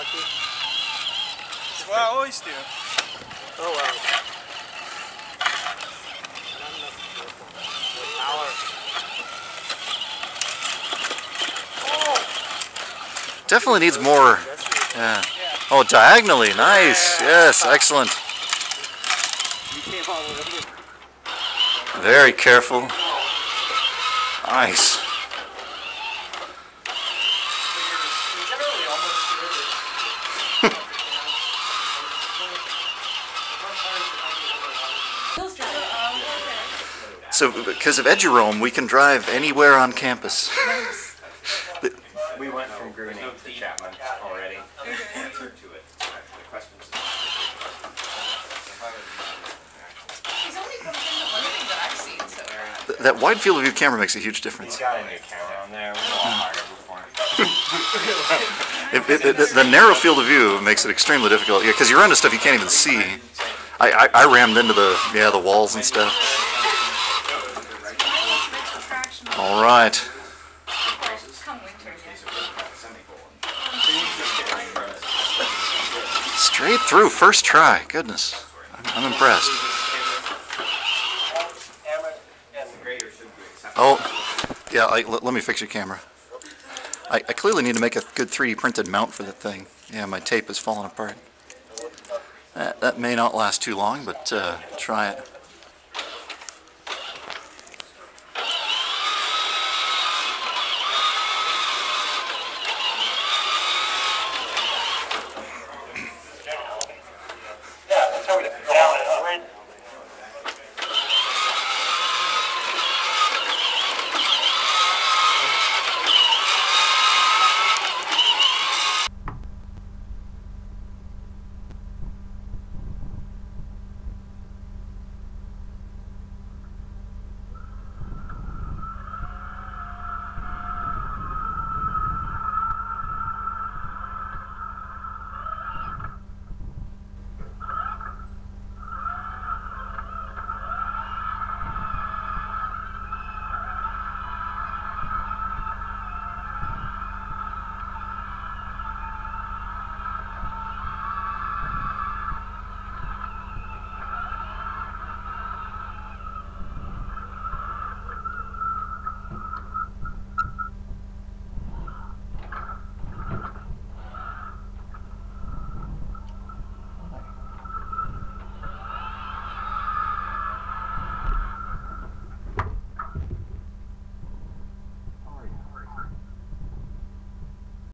lucky. That's what I always do. Oh, wow. Not enough careful. With power. Oh. Definitely needs more. Yeah. Oh, diagonally. Nice. Yes, excellent. Very careful. Nice. So because of eduroam, we can drive anywhere on campus. We went from Gruning to Chapman already. Answer to it. The questions. He's only from the limiting that I've seen, so. That wide field of view camera makes a huge difference. He's got a new camera on there. The narrow field of view makes it extremely difficult. Yeah, because you run into stuff you can't even see. I rammed into the walls and stuff. All right. Straight through, first try. Goodness, I'm impressed. Oh, yeah, let me fix your camera. I clearly need to make a good 3D printed mount for the thing. Yeah, my tape is falling apart. That may not last too long, but try it.